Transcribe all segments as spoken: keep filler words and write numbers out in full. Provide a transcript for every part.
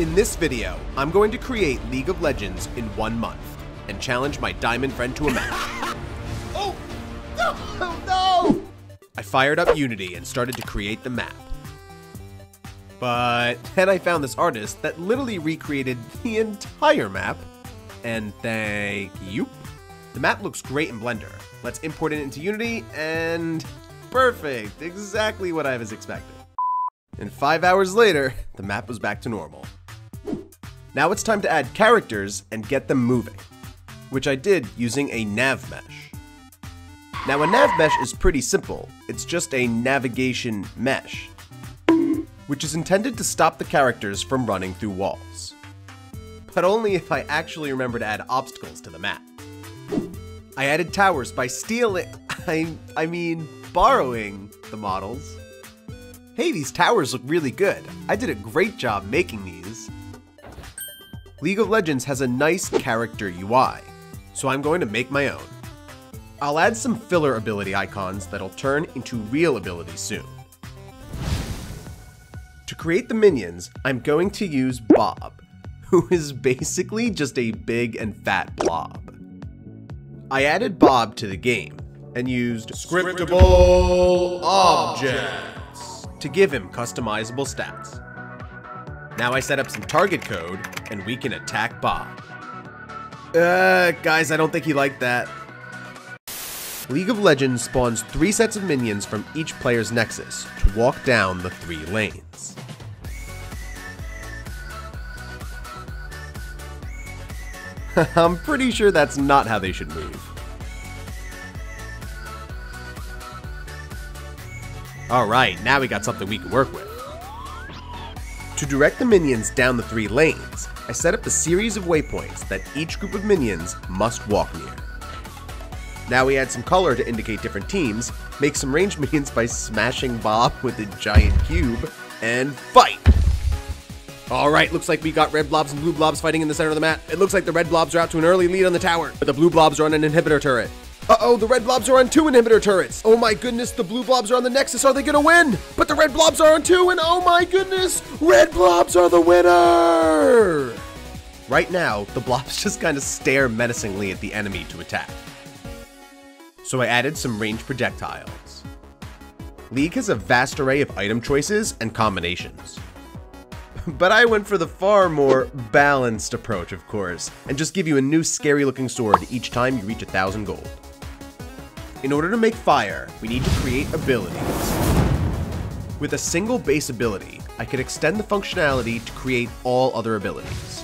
In this video, I'm going to create League of Legends in one month and challenge my diamond friend to a match. Oh, no, no! I fired up Unity and started to create the map. But then I found this artist that literally recreated the entire map, and thank you. The map looks great in Blender. Let's import it into Unity, and perfect, exactly what I was expecting. And five hours later, the map was back to normal. Now it's time to add characters and get them moving, which I did using a nav mesh. Now a nav mesh is pretty simple. It's just a navigation mesh, which is intended to stop the characters from running through walls. But only if I actually remember to add obstacles to the map. I added towers by stealing, I, I mean borrowing the models. Hey, these towers look really good. I did a great job making these. League of Legends has a nice character U I, so I'm going to make my own. I'll add some filler ability icons that'll turn into real ability soon. To create the minions, I'm going to use Bob, who is basically just a big and fat blob. I added Bob to the game and used Scriptable Objects to give him customizable stats. Now I set up some target code and we can attack Bob. Uh, guys, I don't think he liked that. League of Legends spawns three sets of minions from each player's nexus to walk down the three lanes. I'm pretty sure that's not how they should move. All right, now we got something we can work with. To direct the minions down the three lanes, I set up a series of waypoints that each group of minions must walk near. Now we add some color to indicate different teams, make some ranged minions by smashing Bob with a giant cube, and fight! All right, looks like we got red blobs and blue blobs fighting in the center of the map. It looks like the red blobs are out to an early lead on the tower, but the blue blobs are on an inhibitor turret. Uh-oh, the red blobs are on two inhibitor turrets. Oh my goodness, the blue blobs are on the Nexus. Are they gonna win? But the red blobs are on two, and oh my goodness, red blobs are the winner! Right now, the blobs just kind of stare menacingly at the enemy to attack. So I added some ranged projectiles. League has a vast array of item choices and combinations. But I went for the far more balanced approach, of course, and just give you a new scary-looking sword each time you reach a thousand gold. In order to make fire, we need to create abilities. With a single base ability, I could extend the functionality to create all other abilities.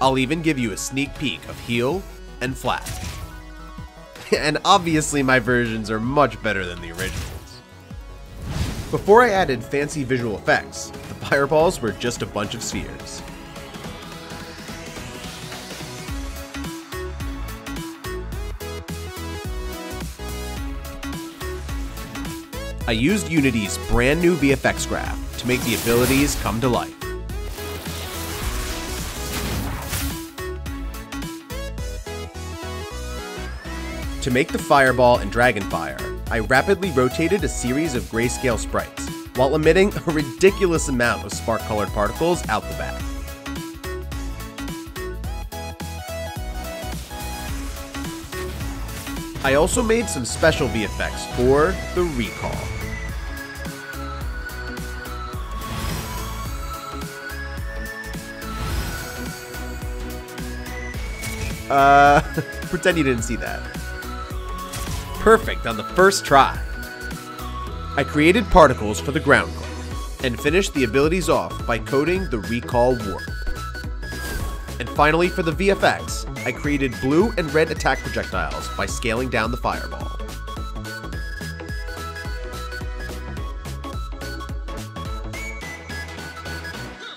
I'll even give you a sneak peek of heal and flash. And obviously my versions are much better than the originals. Before I added fancy visual effects, the fireballs were just a bunch of spheres. I used Unity's brand new V F X graph to make the abilities come to life. To make the fireball and dragonfire, I rapidly rotated a series of grayscale sprites while emitting a ridiculous amount of spark-colored particles out the back. I also made some special V F X for the recall. Uh, pretend you didn't see that. Perfect on the first try. I created particles for the ground globe and finished the abilities off by coding the recall warp. And finally for the V F X, I created blue and red attack projectiles by scaling down the fireball.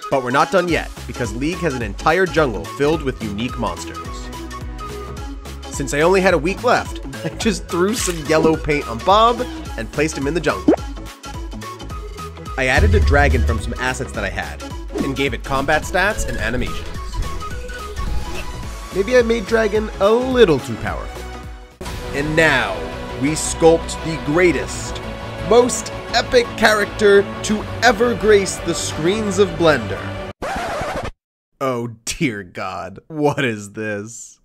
But we're not done yet, because League has an entire jungle filled with unique monsters. Since I only had a week left, I just threw some yellow paint on Bob and placed him in the jungle. I added a dragon from some assets that I had and gave it combat stats and animations. Maybe I made dragon a little too powerful. And now we sculpt the greatest, most epic character to ever grace the screens of Blender. Oh dear God, what is this?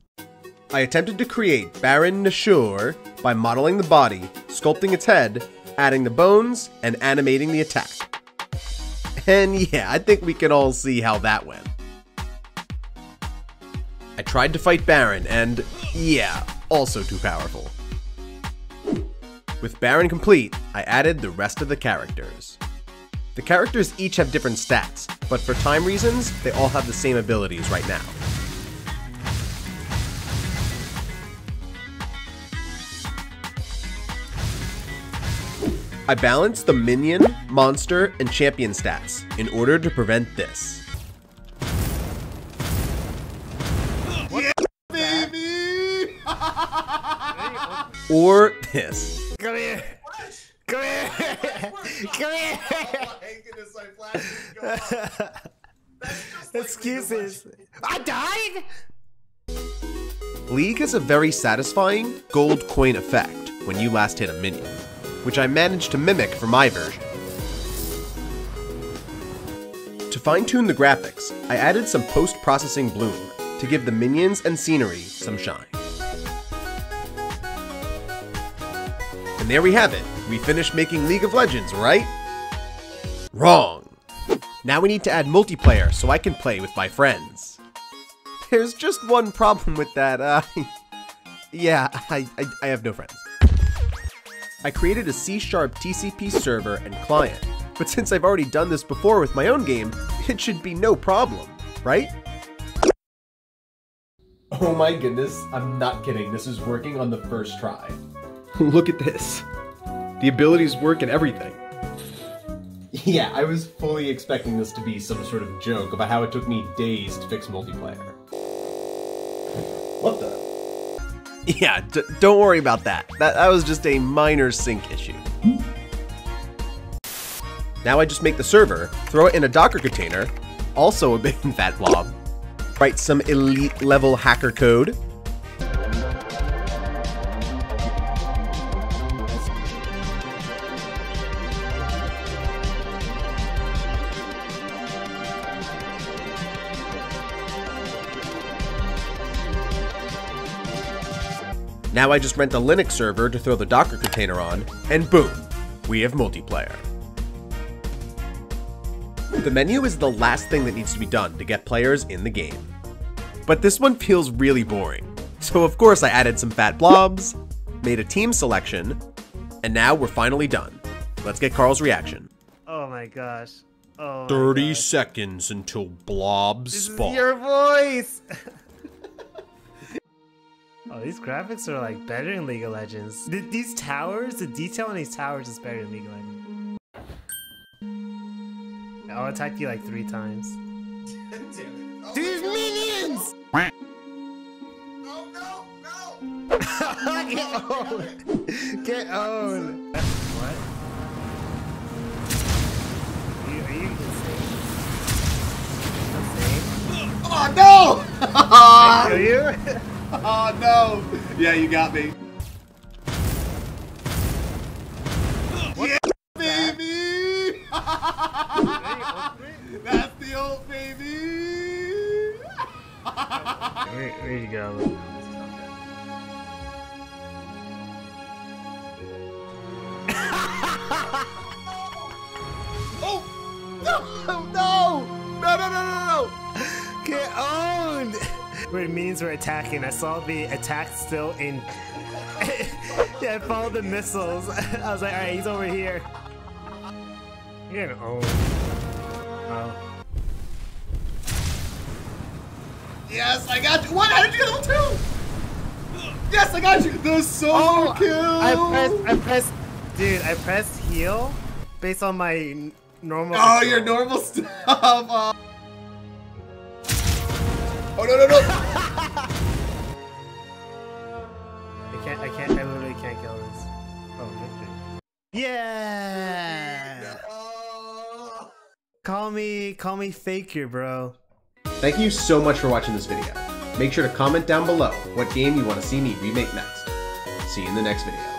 I attempted to create Baron Nashor by modeling the body, sculpting its head, adding the bones, and animating the attack. And yeah, I think we can all see how that went. I tried to fight Baron and, yeah, also too powerful. With Baron complete, I added the rest of the characters. The characters each have different stats, but for time reasons, they all have the same abilities right now. I balanced the minion, monster, and champion stats in order to prevent this. Or this. Come here. Come here. Come here. Excuses. I died? League has a very satisfying gold coin effect when you last hit a minion, which I managed to mimic for my version. To fine-tune the graphics, I added some post-processing bloom to give the minions and scenery some shine. And there we have it, we finished making League of Legends, right? Wrong. Now we need to add multiplayer so I can play with my friends. There's just one problem with that, uh, yeah, I, I, I have no friends. I created a C sharp T C P server and client, but since I've already done this before with my own game, it should be no problem, right? Oh my goodness, I'm not kidding, this is working on the first try. Look at this. The abilities work and everything. Yeah, I was fully expecting this to be some sort of joke about how it took me days to fix multiplayer. What the? Yeah, d don't worry about that. that. That was just a minor sync issue. Now I just make the server, throw it in a Docker container, also a big fat blob, write some elite level hacker code, now I just rent a Linux server to throw the Docker container on, and boom, we have multiplayer. The menu is the last thing that needs to be done to get players in the game. But this one feels really boring, so of course I added some fat blobs, made a team selection, and now we're finally done. Let's get Carl's reaction. Oh my gosh. Oh my thirty gosh. Seconds until blobs spawn. This is your voice! Oh, these graphics are like better in League of Legends. Th these towers, the detail on these towers is better in League of Legends. I'll attack you like three times. Oh, these minions! No, no, no! Get owned! Get owned! What? Are you, are you insane? Insane? Oh no! Did I kill you? Oh no! Yeah, you got me. What yeah, the baby! That's the old baby! Where, where'd you go? Oh! No! No! No! No! No! No! Get owned! It means we're attacking. I saw the attack still in. Yeah, I followed the missiles. I was like, all right, he's over here. You're an old. Oh. Yes, I got you. What? How did you get level two? Yes, I got you. The solo oh, kill. I pressed. I pressed. Dude, I pressed heal based on my normal. Oh, control. Your normal stuff. Oh. Oh no no no! I can't, I can't, I literally can't kill this. Oh, victory. Yeah! Oh. Call me, call me faker, bro. Thank you so much for watching this video. Make sure to comment down below what game you want to see me remake next. See you in the next video.